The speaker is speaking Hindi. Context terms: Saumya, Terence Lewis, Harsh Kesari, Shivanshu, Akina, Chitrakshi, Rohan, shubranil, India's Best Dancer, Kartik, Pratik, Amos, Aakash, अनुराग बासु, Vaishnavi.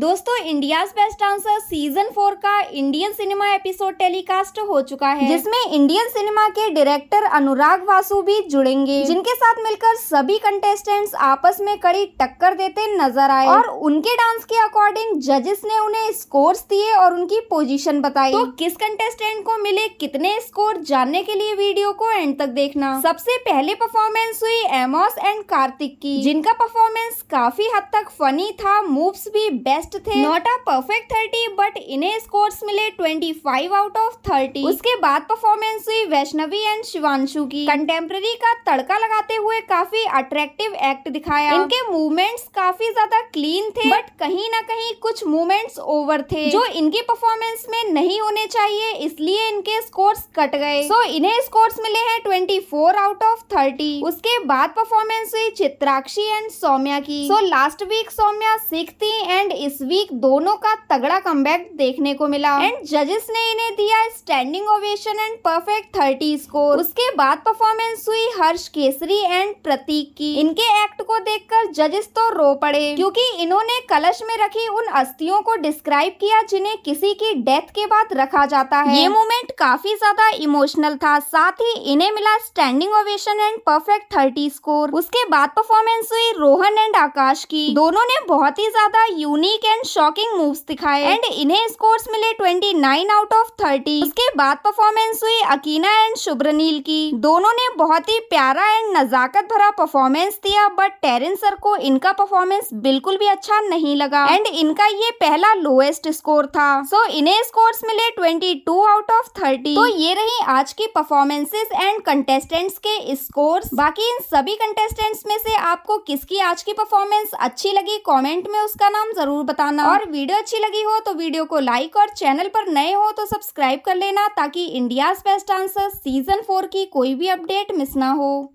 दोस्तों इंडियाज बेस्ट डांसर सीजन 4 का इंडियन सिनेमा एपिसोड टेलीकास्ट हो चुका है, जिसमें इंडियन सिनेमा के डायरेक्टर अनुराग बासु भी जुड़ेंगे, जिनके साथ मिलकर सभी कंटेस्टेंट्स आपस में कड़ी टक्कर देते नजर आए और उनके डांस के अकॉर्डिंग जजेस ने उन्हें स्कोर्स दिए और उनकी पोजीशन बताई। तो किस कंटेस्टेंट को मिले कितने स्कोर, जानने के लिए वीडियो को एंड तक देखना। सबसे पहले परफॉर्मेंस हुई एमोस एंड कार्तिक की, जिनका परफॉर्मेंस काफी हद तक फनी था। मूव्स भी बेस्ट थे, नॉट अ परफेक्ट 30 बट इन्हें स्कोर्स मिले 25/30। उसके बाद परफॉर्मेंस हुई वैष्णवी एंड शिवांशु की। कंटेम्प्रेरी का तड़का लगाते हुए काफी अट्रैक्टिव एक्ट दिखाया। इनके मूवमेंट्स काफी ज्यादा क्लीन थे बट कहीं ना कहीं कुछ मूवमेंट्स ओवर थे जो इनकी परफॉर्मेंस में नहीं होने चाहिए, इसलिए इनके स्कोर्स कट गए। सो इन्हें स्कोर्स मिले हैं 24/30। उसके बाद परफॉर्मेंस हुई चित्राक्षी एंड सौम्या की। So last week Saumya sick थी एंड इस वीक दोनों का तगड़ा कमबैक देखने को मिला एंड जजेस ने इन्हें दिया standing ovation and perfect 30 score. उसके बाद परफॉर्मेंस हुई हर्ष केसरी एंड प्रतीक की। इनके एक्ट को देखकर जजेस तो रो पड़े, क्योंकि इन्होंने कलश में रखी उन अस्थियों को डिस्क्राइब किया जिन्हें किसी की डेथ के बाद रखा जाता है। ये मोमेंट काफी ज्यादा इमोशनल था, साथ ही इन्हें मिला standing ovation and perfect 30 score. उसके बाद परफॉर्मेंस हुई रोहन एंड आकाश की। दोनों ने बहुत ही ज्यादा यूनिक एंड शॉकिंग मूव्स दिखाए एंड इन्हें स्कोर्स मिले 29/30। उसके बाद परफॉर्मेंस हुई अकीना एंड शुभ्रनील की। दोनों ने बहुत ही प्यारा एंड नजाकत भरा परफॉर्मेंस दिया बट टेरेंस सर को इनका परफॉर्मेंस बिल्कुल भी अच्छा नहीं लगा एंड इनका ये पहला लोएस्ट स्कोर था। सो इन्हें स्कोर्स मिले 22/30। तो ये रही आज की परफॉर्मेंसेस एंड कंटेस्टेंट्स के स्कोर्स। बाकी इन सभी कंटेस्टेंट्स में से आपको किसकी आज की परफॉर्मेंस अच्छी लगी, कॉमेंट में उसका नाम जरूर बताना। और वीडियो अच्छी लगी हो तो वीडियो को लाइक और चैनल पर नए हो तो सब्सक्राइब कर लेना, ताकि इंडियाज बेस्ट डांसर सीजन 4 की कोई भी अपडेट मिस ना हो।